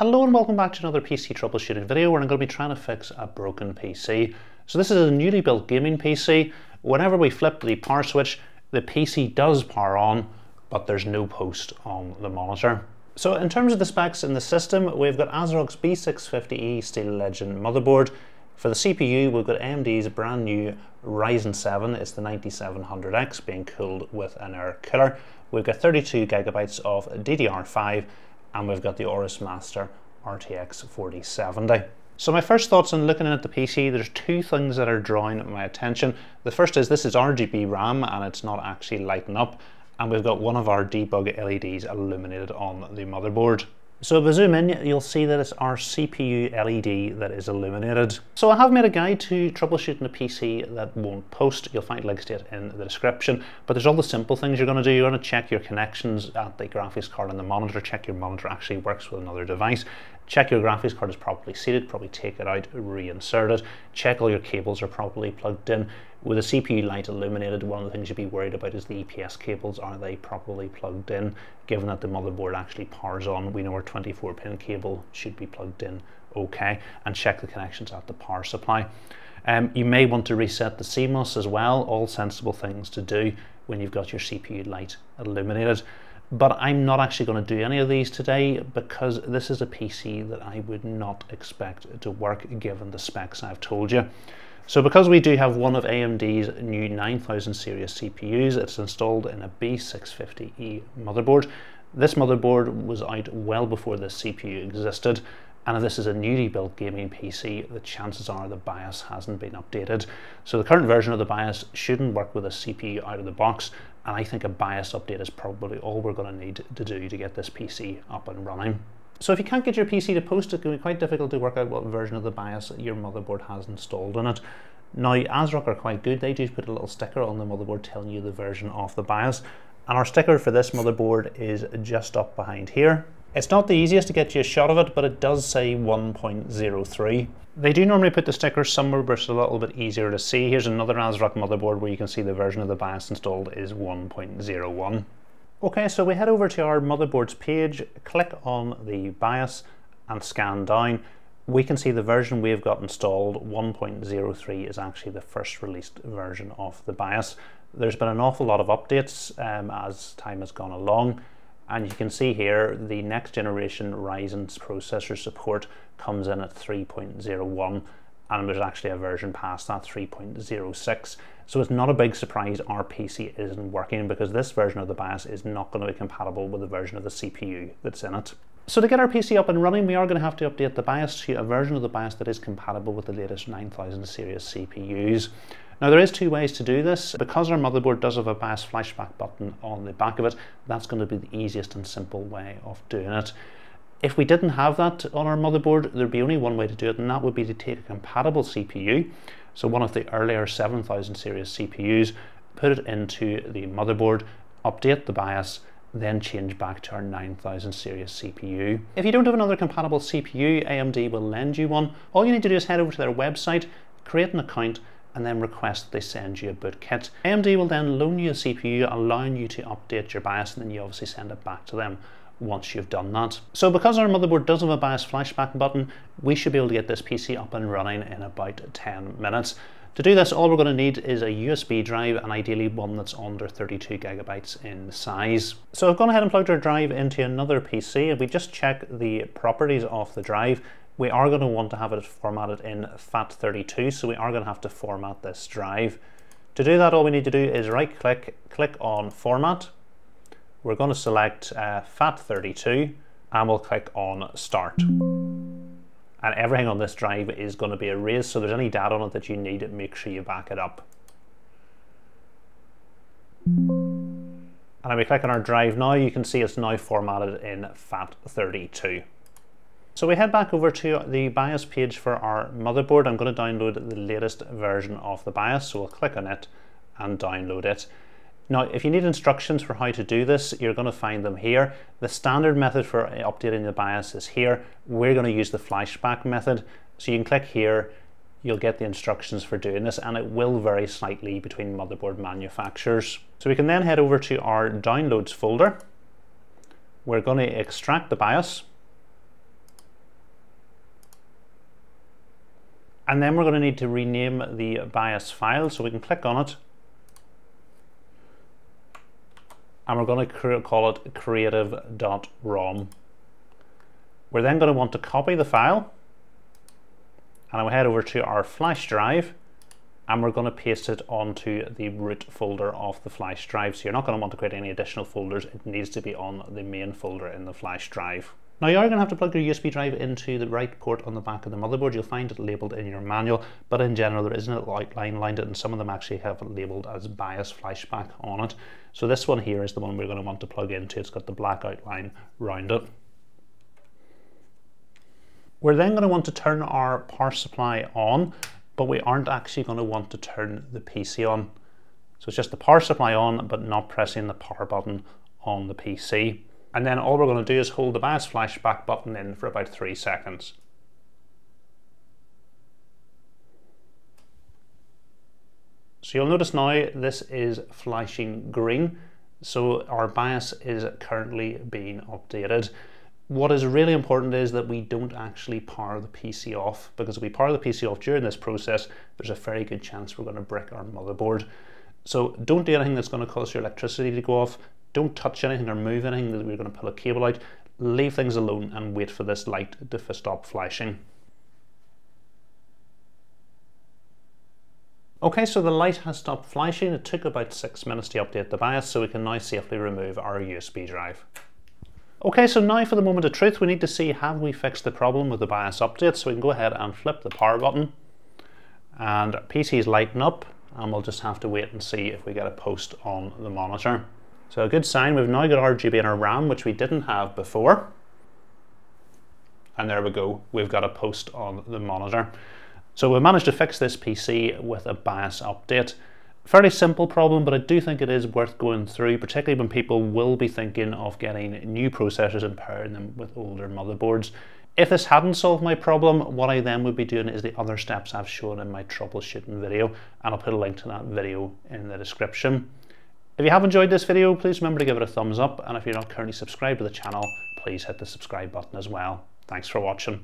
Hello and welcome back to another PC troubleshooting video where I'm going to be trying to fix a broken PC. So this is a newly built gaming PC. Whenever we flip the power switch, the PC does power on, but there's no post on the monitor. So in terms of the specs in the system, we've got ASRock's B650E Steel Legend motherboard. For the CPU, we've got AMD's brand new Ryzen 7, it's the 9700X being cooled with an air cooler. We've got 32GB of DDR5, and we've got the Aorus Master RTX 4070. So my first thoughts on looking at the PC, there's two things that are drawing my attention. The first is this is RGB RAM and it's not actually lighting up, and we've got one of our debug LEDs illuminated on the motherboard. So if we zoom in, you'll see that it's our CPU LED that is illuminated. So I have made a guide to troubleshooting a PC that won't post. You'll find links to it in the description, but there's all the simple things you're gonna do. You're gonna check your connections at the graphics card and the monitor, check your monitor actually works with another device, check your graphics card is properly seated, probably take it out, reinsert it, check all your cables are properly plugged in. With a CPU light illuminated, one of the things you'd be worried about is the EPS cables. Are they properly plugged in? Given that the motherboard actually powers on, we know our 24-pin cable should be plugged in okay, and check the connections at the power supply. You may want to reset the CMOS as well, all sensible things to do when you've got your CPU light illuminated. But I'm not actually going to do any of these today because this is a PC that I would not expect to work given the specs I've told you. So because we do have one of AMD's new 9000 series CPUs, it's installed in a B650E motherboard. This motherboard was out well before this CPU existed, and if this is a newly built gaming PC, the chances are the BIOS hasn't been updated. So the current version of the BIOS shouldn't work with a CPU out of the box, and I think a BIOS update is probably all we're going to need to do to get this PC up and running. So if you can't get your PC to post, it can be quite difficult to work out what version of the BIOS your motherboard has installed on it. Now, ASRock are quite good. They do put a little sticker on the motherboard telling you the version of the BIOS. And our sticker for this motherboard is just up behind here. It's not the easiest to get you a shot of it, but it does say 1.03. They do normally put the sticker somewhere where it's a little bit easier to see. Here's another ASRock motherboard where you can see the version of the BIOS installed is 1.01. Okay, so we head over to our motherboard's page, click on the BIOS and scan down. We can see the version we've got installed, 1.03 is actually the first released version of the BIOS. There's been an awful lot of updates as time has gone along, and you can see here the next generation Ryzen processor support comes in at 3.01. and there's actually a version past that, 3.06. So it's not a big surprise our PC isn't working because this version of the BIOS is not going to be compatible with the version of the CPU that's in it. So to get our PC up and running, we are going to have to update the BIOS to a version of the BIOS that is compatible with the latest 9000 series CPUs. Now there is two ways to do this. Because our motherboard does have a BIOS flashback button on the back of it, that's going to be the easiest and simple way of doing it. If we didn't have that on our motherboard, there'd be only one way to do it, and that would be to take a compatible CPU, so one of the earlier 7000 series CPUs, put it into the motherboard, update the BIOS, then change back to our 9000 series CPU. If you don't have another compatible CPU, AMD will lend you one. All you need to do is head over to their website, create an account, and then request that they send you a boot kit. AMD will then loan you a CPU, allowing you to update your BIOS, and then you obviously send it back to them once you've done that. So because our motherboard does have a BIOS flashback button, we should be able to get this PC up and running in about 10 minutes. To do this, all we're going to need is a USB drive, and ideally one that's under 32GB in size. So I've gone ahead and plugged our drive into another PC, and we just check the properties of the drive. We are going to want to have it formatted in FAT32, so we are going to have to format this drive. To do that, all we need to do is right click, click on Format. We're going to select FAT32 and we'll click on Start. And everything on this drive is going to be erased, so if there's any data on it that you need, make sure you back it up. And if we click on our drive now, you can see it's now formatted in FAT32. So we head back over to the BIOS page for our motherboard. I'm going to download the latest version of the BIOS, so we'll click on it and download it. Now, if you need instructions for how to do this, you're going to find them here. The standard method for updating the BIOS is here. We're going to use the flashback method. So you can click here, you'll get the instructions for doing this, and it will vary slightly between motherboard manufacturers. So we can then head over to our downloads folder. We're going to extract the BIOS. And then we're going to need to rename the BIOS file, so we can click on it. And we're going to call it creative.rom. We're then going to want to copy the file, and I'll head over to our flash drive, and we're going to paste it onto the root folder of the flash drive. So you're not going to want to create any additional folders. It needs to be on the main folder in the flash drive. Now you are going to have to plug your USB drive into the right port on the back of the motherboard. You'll find it labelled in your manual, but in general there is an outline lined it, and some of them actually have it labelled as BIOS flashback on it. So this one here is the one we're going to want to plug into. It's got the black outline round it. We're then going to want to turn our power supply on, but we aren't actually going to want to turn the PC on. So it's just the power supply on, but not pressing the power button on the PC. And then all we're going to do is hold the BIOS flashback button in for about 3 seconds. So you'll notice now this is flashing green, so our BIOS is currently being updated. What is really important is that we don't actually power the PC off, because if we power the PC off during this process, there's a very good chance we're going to brick our motherboard. So don't do anything that's going to cause your electricity to go off. Don't touch anything or move anything that we're going to pull a cable out. Leave things alone and wait for this light to stop flashing. Okay, so the light has stopped flashing. It took about 6 minutes to update the BIOS, so we can now safely remove our USB drive. Okay, so now for the moment of truth, we need to see, have we fixed the problem with the BIOS update? So we can go ahead and flip the power button, and our PC is lighting up, and we'll just have to wait and see if we get a post on the monitor. So a good sign, we've now got RGB in our RAM, which we didn't have before. And there we go, we've got a post on the monitor. So we managed to fix this PC with a BIOS update. Fairly simple problem, but I do think it is worth going through, particularly when people will be thinking of getting new processors and pairing them with older motherboards. If this hadn't solved my problem, what I then would be doing is the other steps I've shown in my troubleshooting video, and I'll put a link to that video in the description. If you have enjoyed this video, please remember to give it a thumbs up, and if you're not currently subscribed to the channel, please hit the subscribe button as well. Thanks for watching.